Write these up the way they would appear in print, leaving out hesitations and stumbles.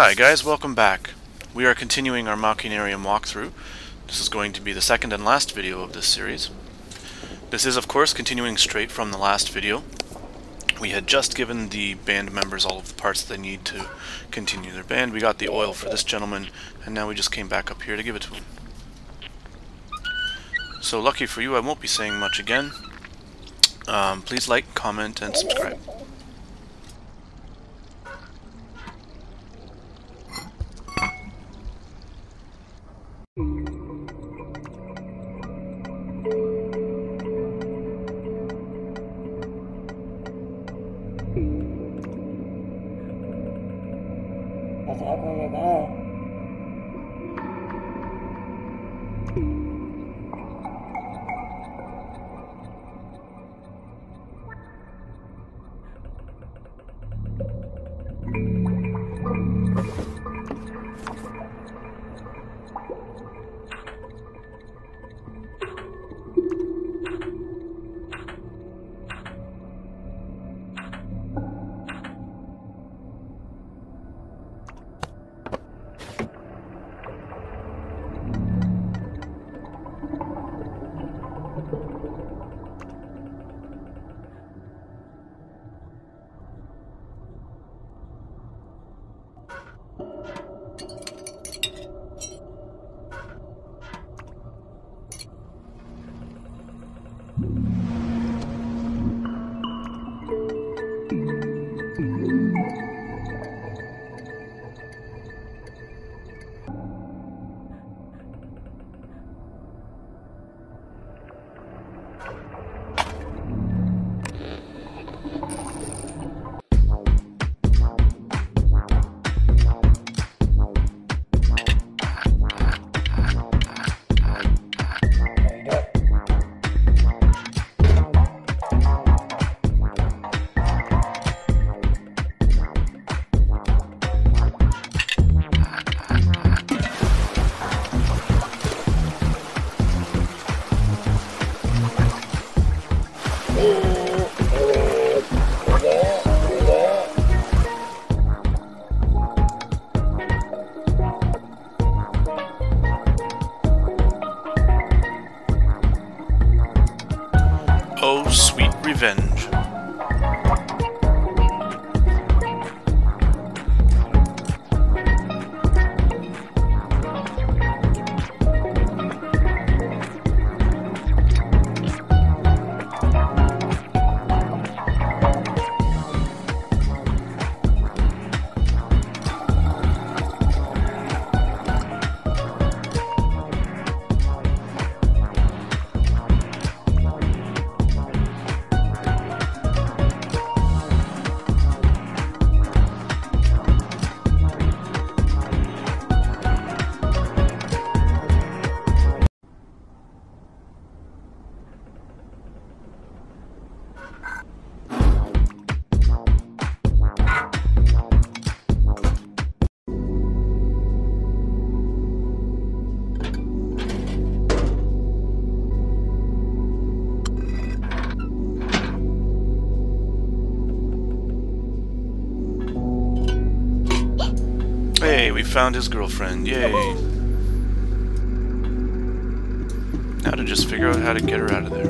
Hi guys, welcome back. We are continuing our Machinarium walkthrough. This is going to be the second and last video of this series. This is of course continuing straight from the last video. We had just given the band members all of the parts they need to continue their band. We got the oil for this gentleman, and now we just came back up here to give it to him. So lucky for you, I won't be saying much again. Please like, comment, and subscribe. Oh, sweet revenge. Hey, we found his girlfriend, yay! Now to just figure out how to get her out of there.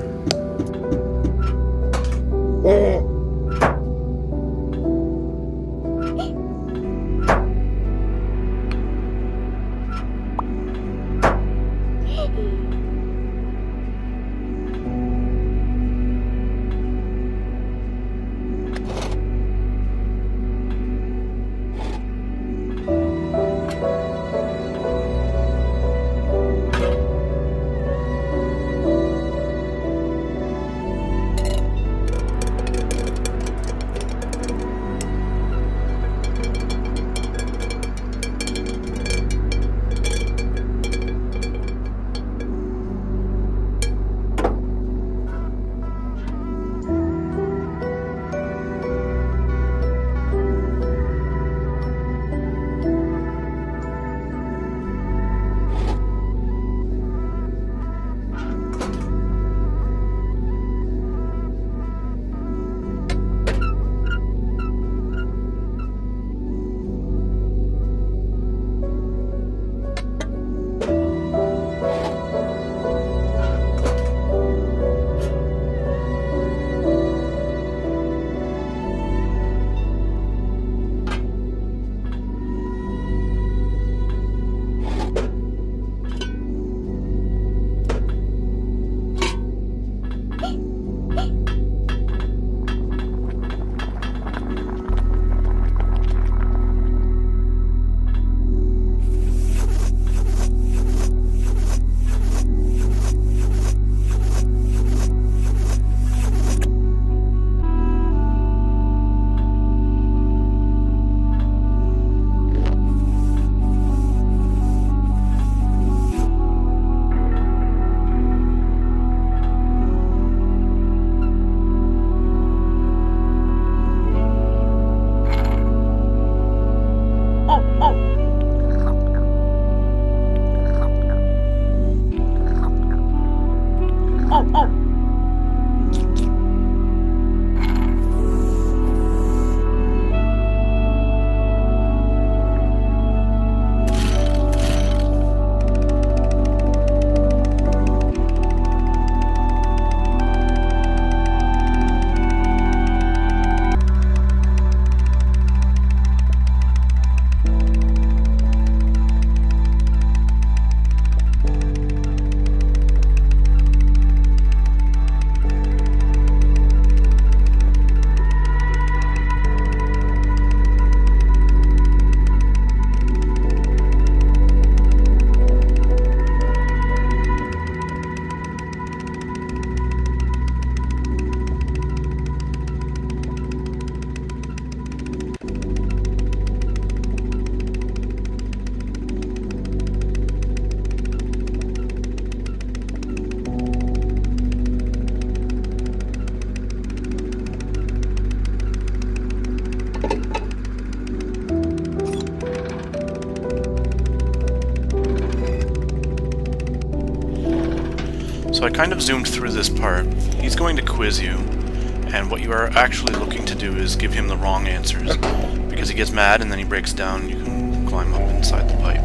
So I kind of zoomed through this part. He's going to quiz you, and what you are actually looking to do is give him the wrong answers, because he gets mad and then he breaks down and you can climb up inside the pipe.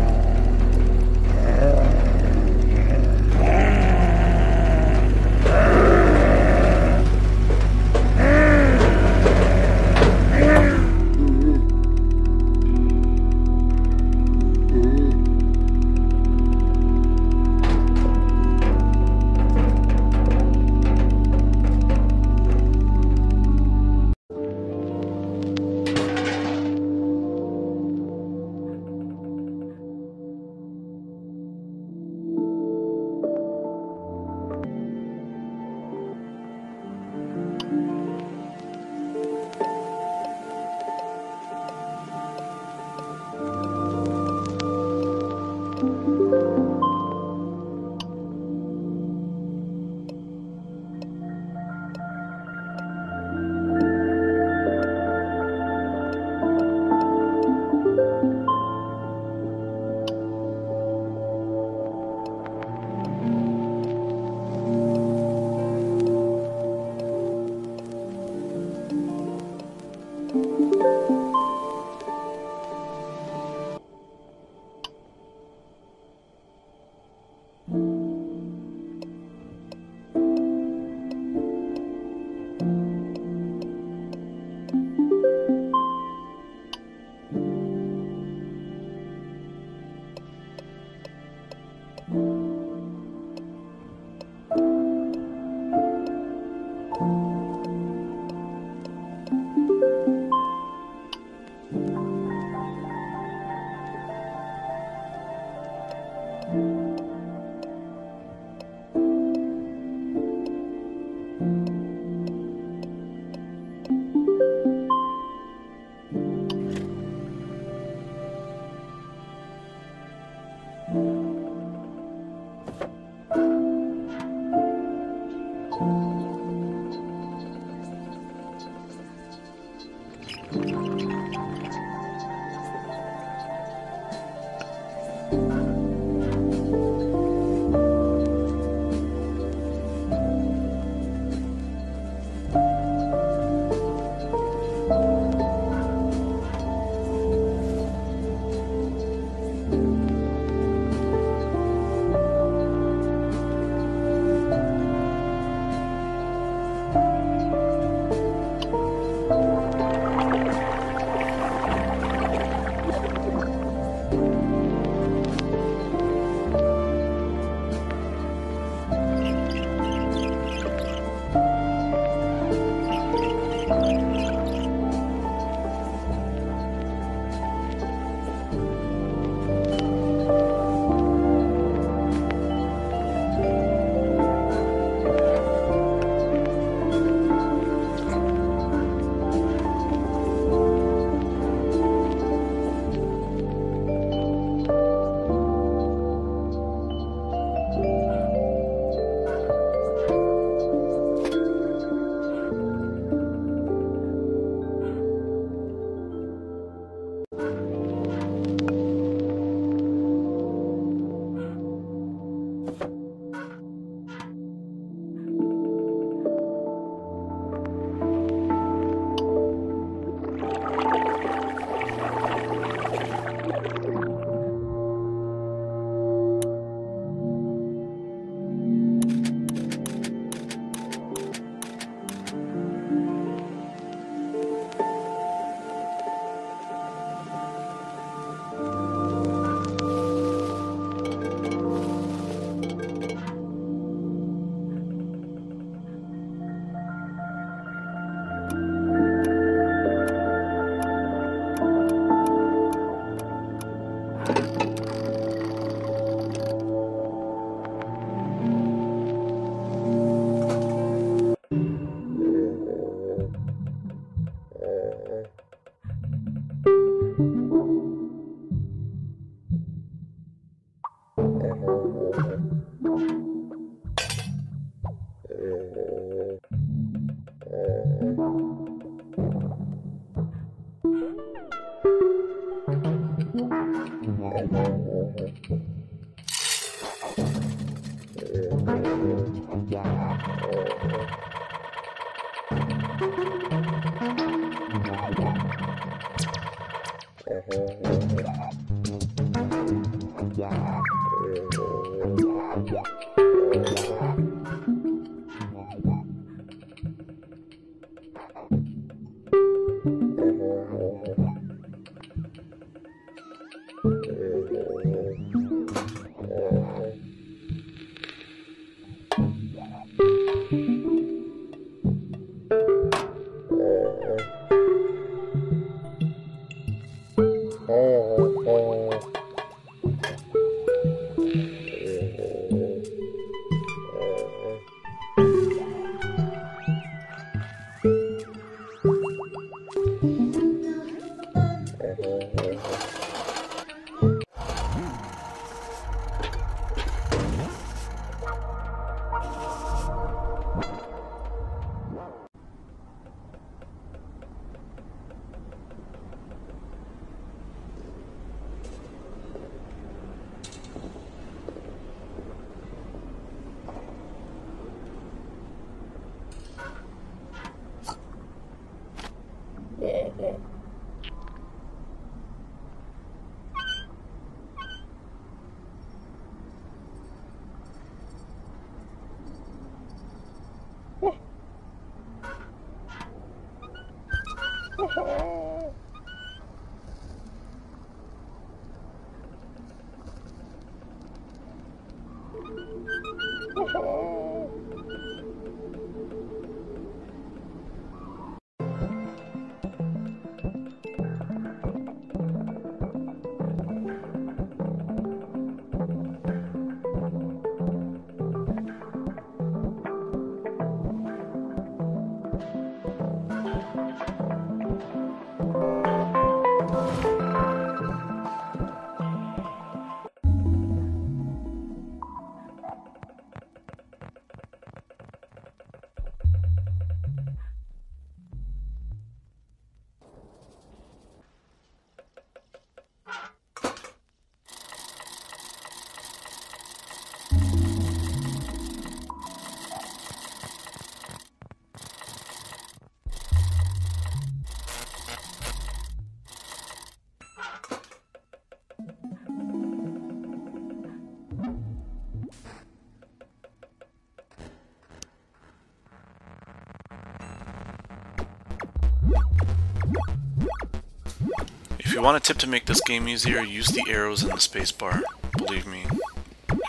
If you want a tip to make this game easier, use the arrows and the spacebar. Believe me,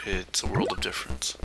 it's a world of difference.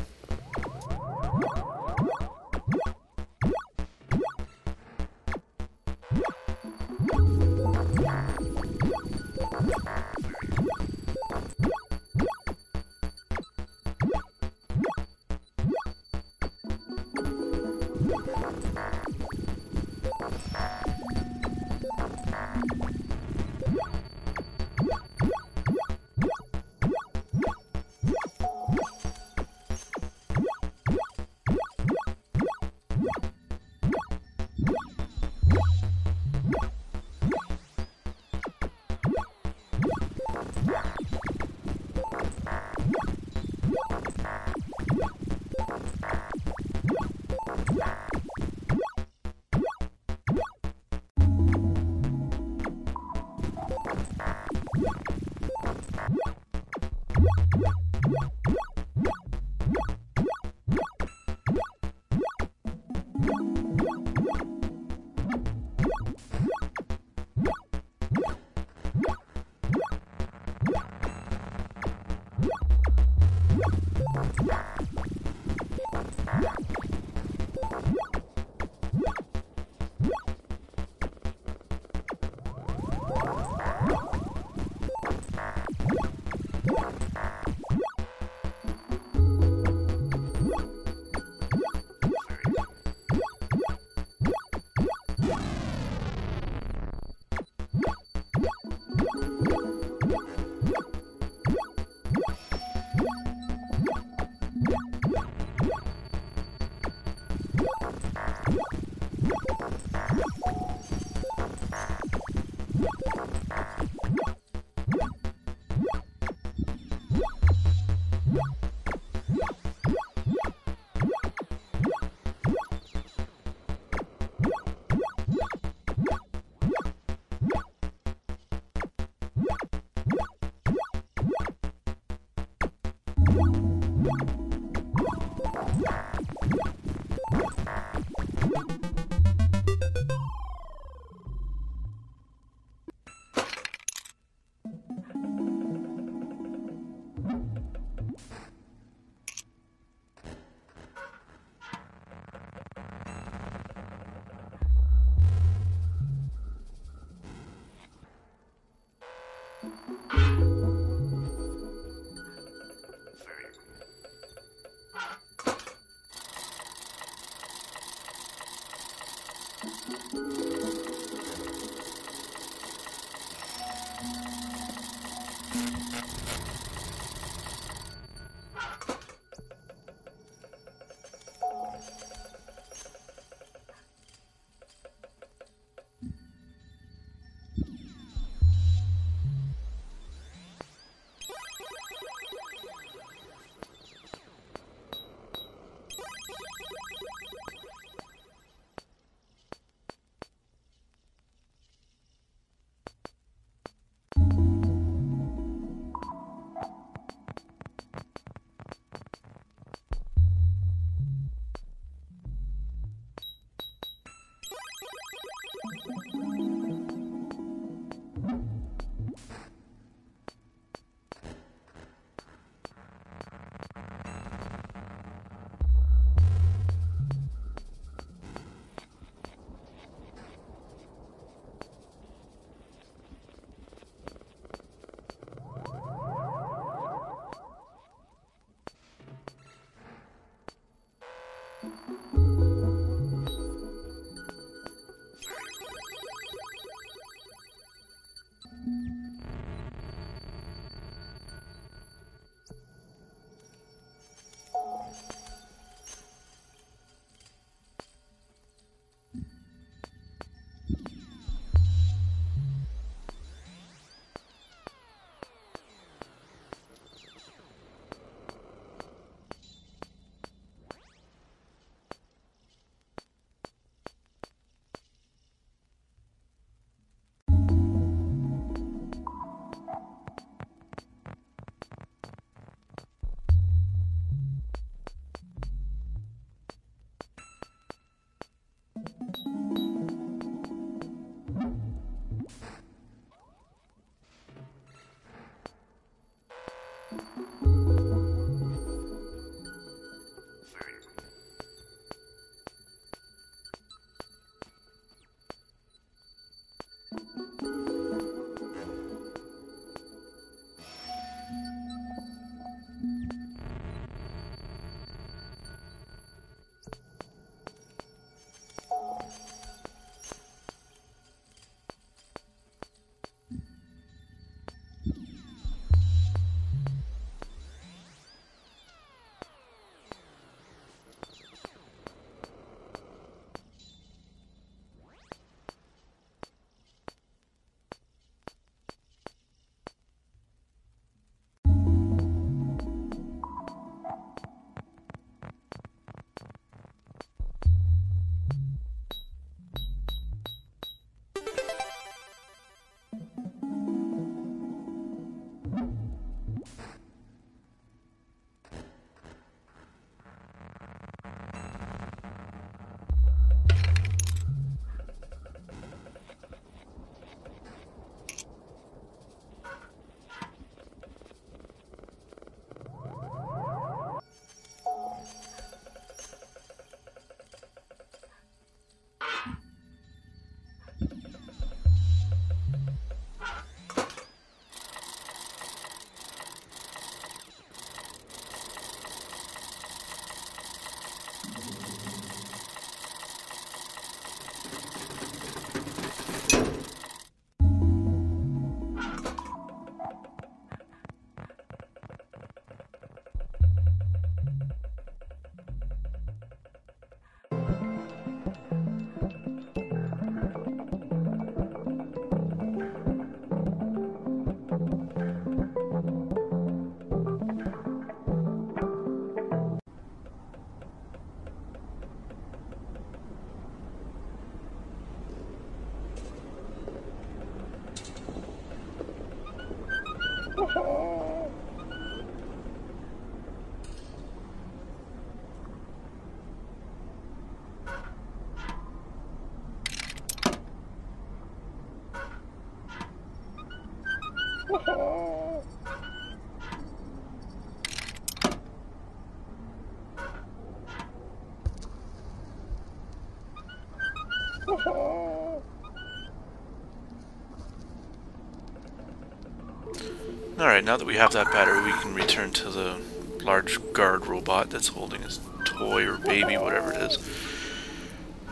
Alright, now that we have that battery, we can return to the large guard robot that's holding his toy or baby, whatever it is.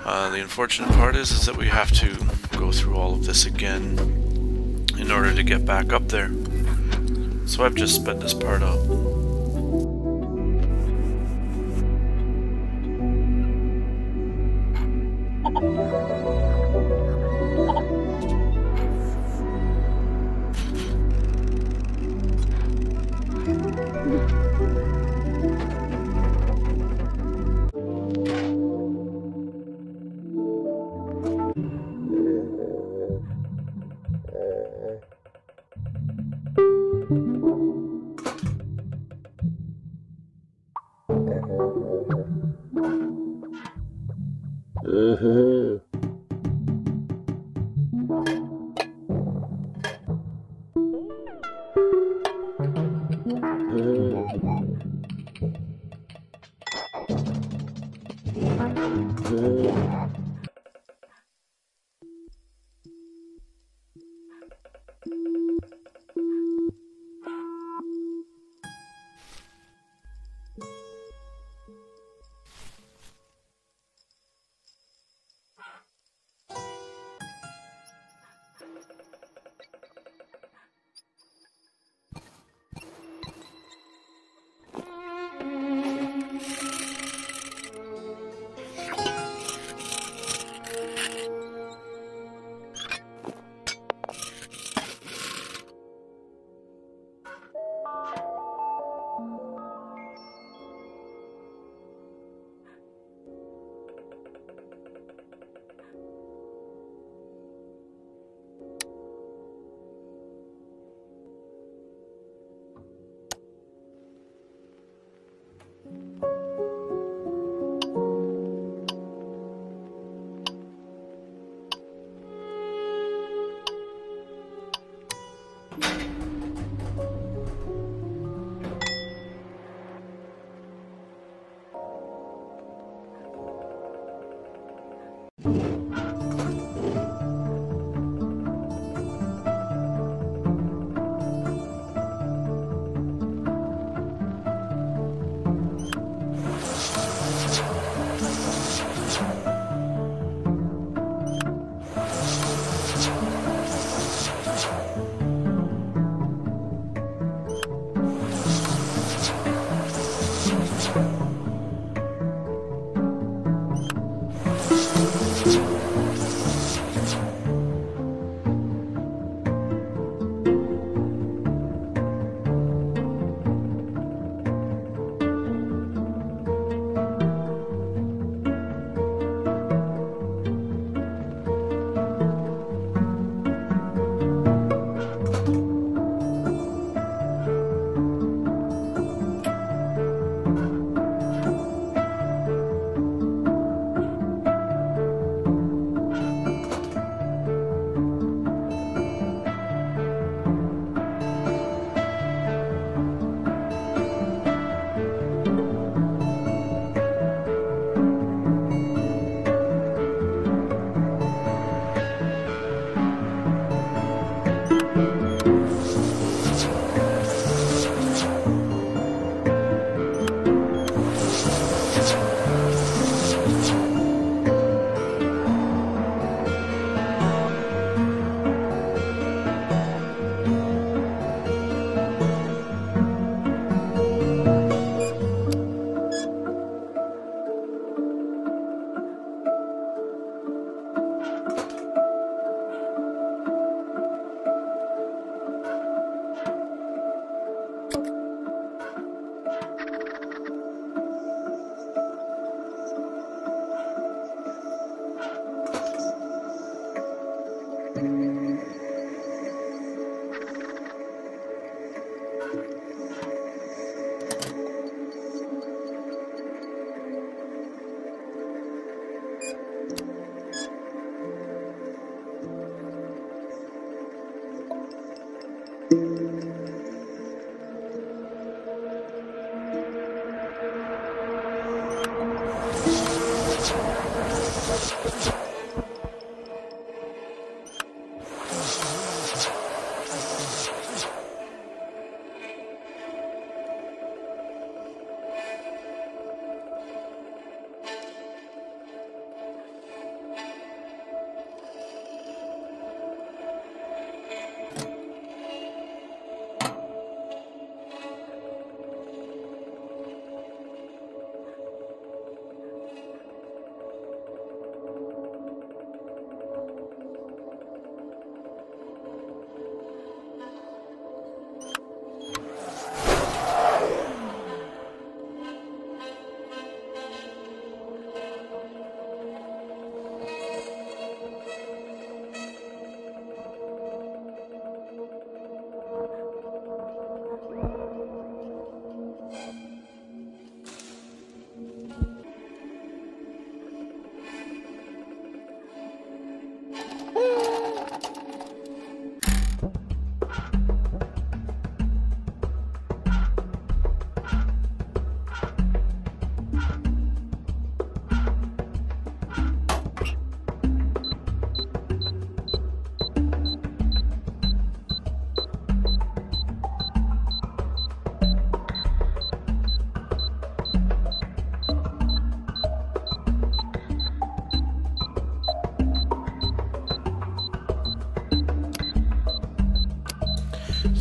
The unfortunate part is that we have to go through all of this again in order to get back up there. So I've just sped this part up.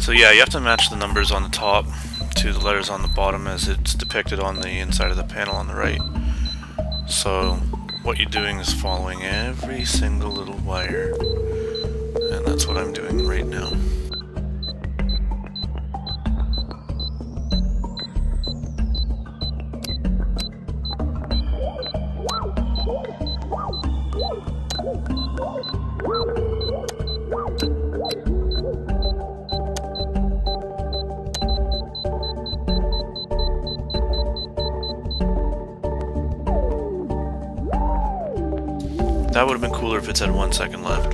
So yeah, you have to match the numbers on the top to the letters on the bottom as it's depicted on the inside of the panel on the right. So what you're doing is following every single little wire, and that's what I'm doing right now. That would have been cooler if it said 1 second left.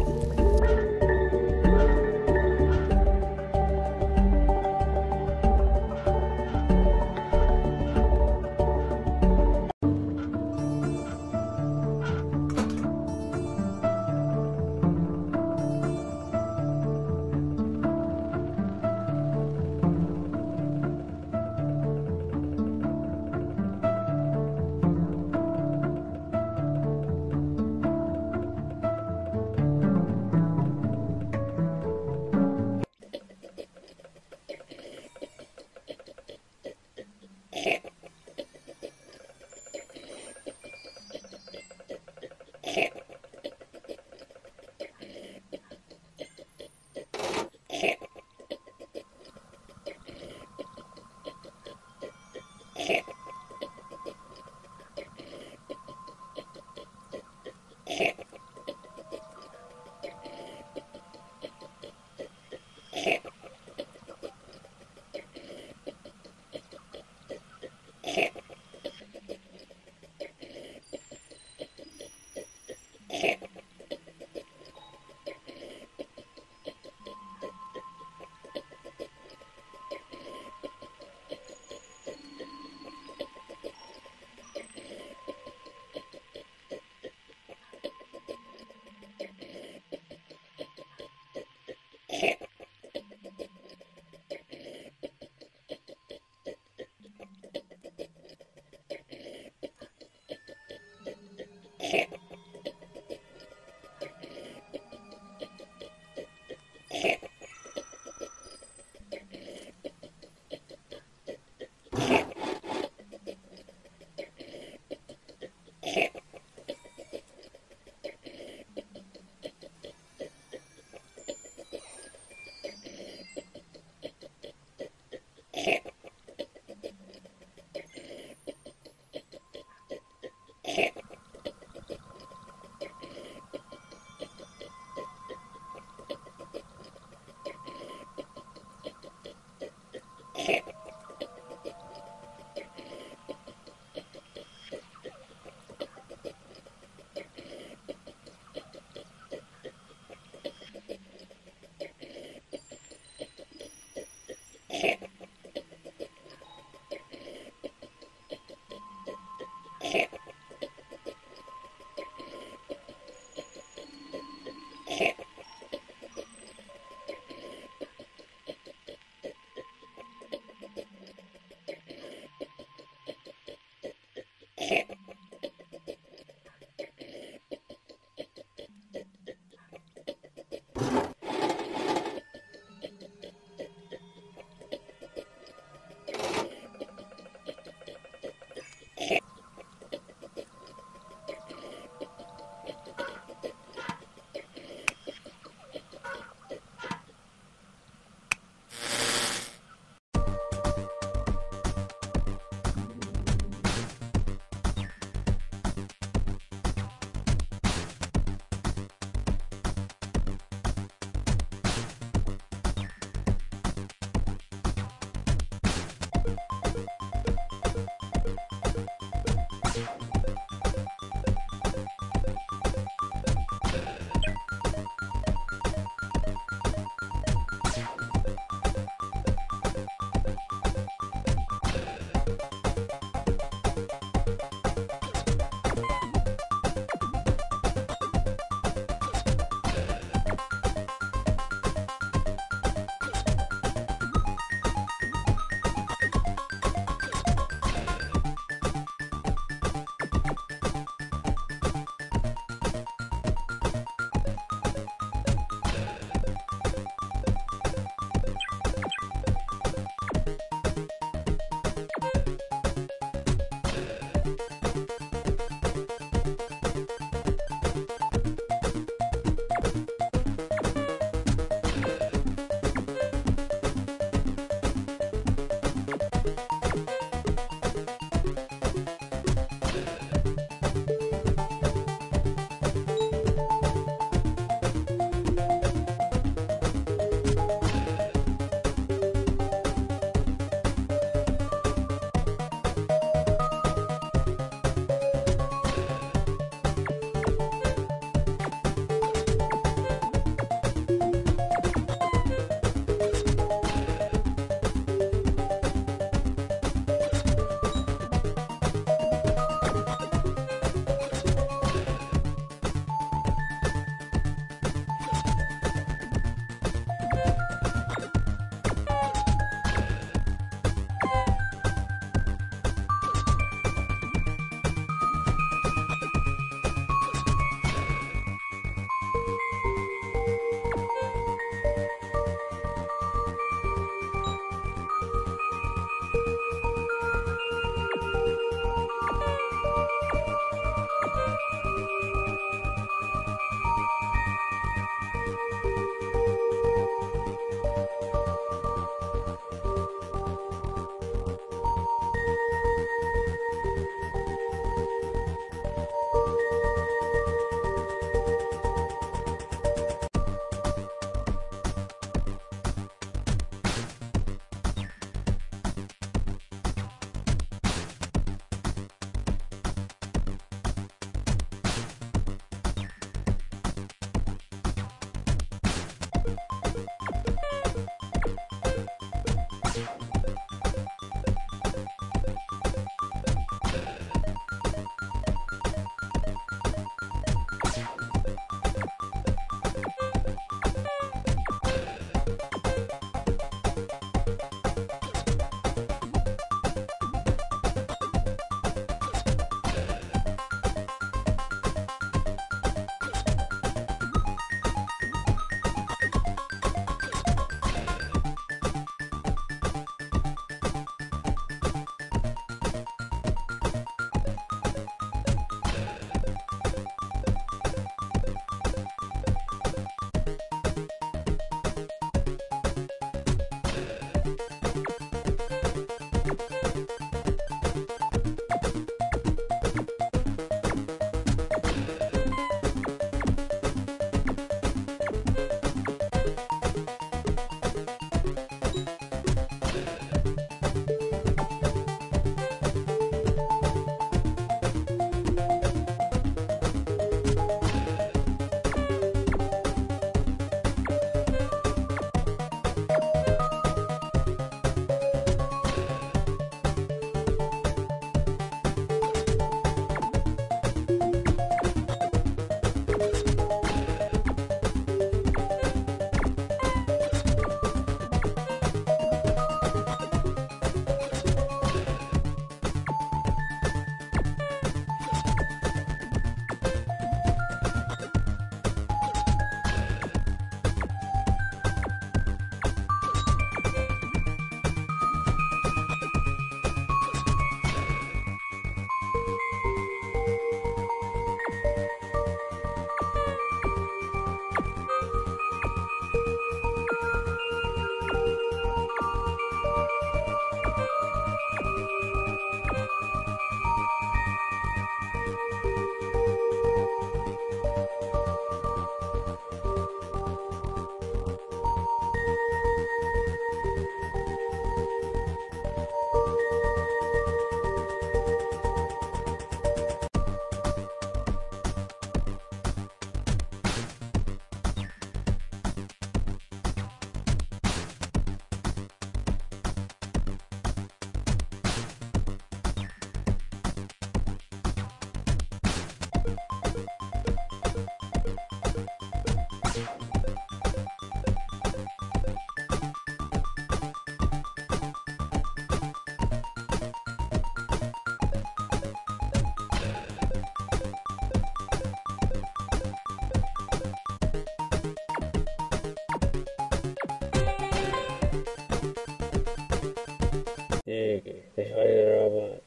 the higher robot.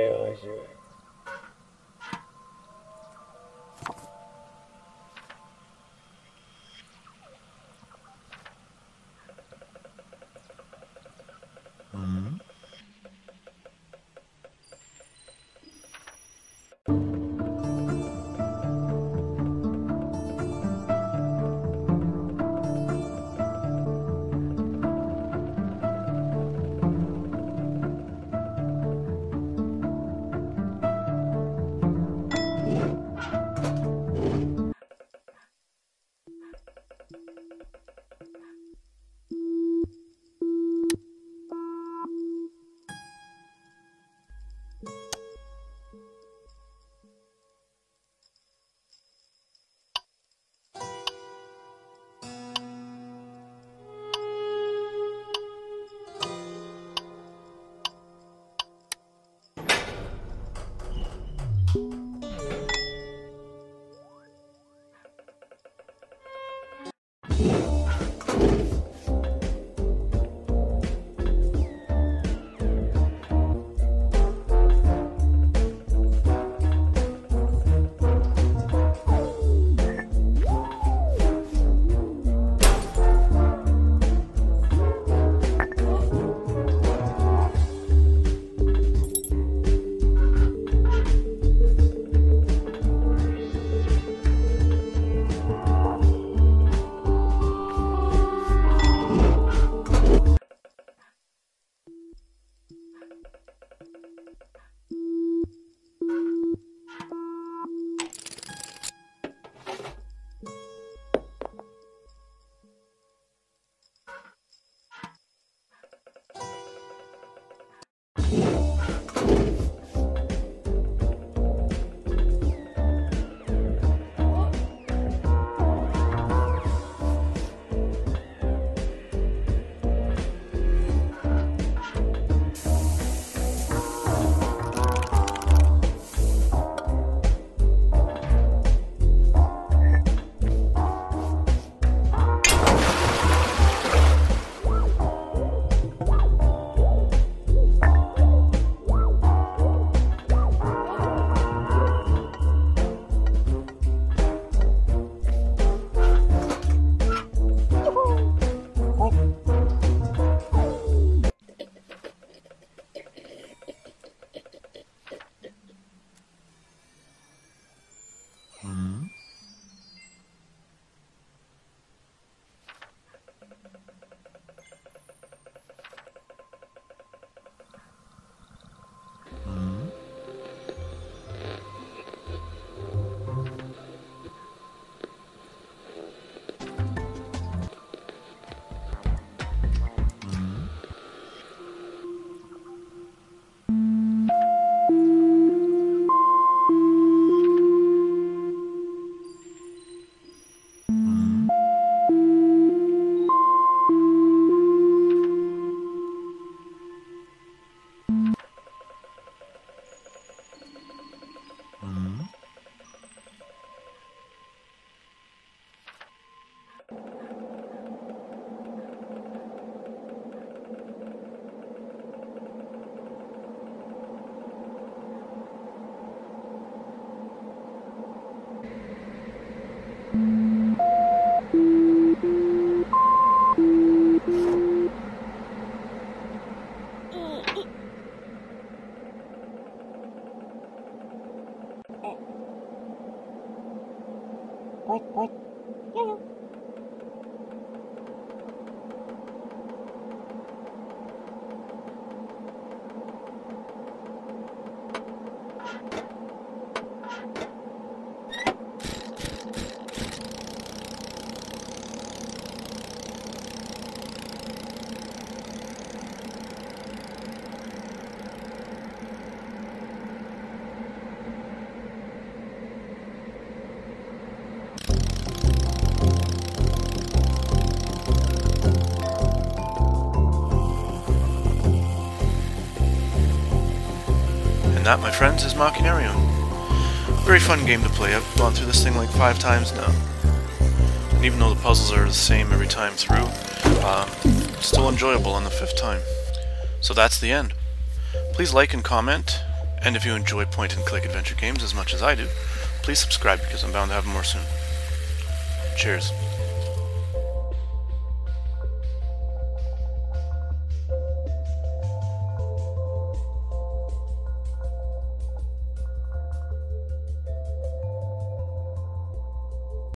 I see it. that, my friends, is Machinarium. Very fun game to play. I've gone through this thing like 5 times now. And even though the puzzles are the same every time through, it's still enjoyable on the 5th time. So that's the end. Please like and comment, and if you enjoy point-and-click adventure games as much as I do, please subscribe because I'm bound to have more soon. Cheers.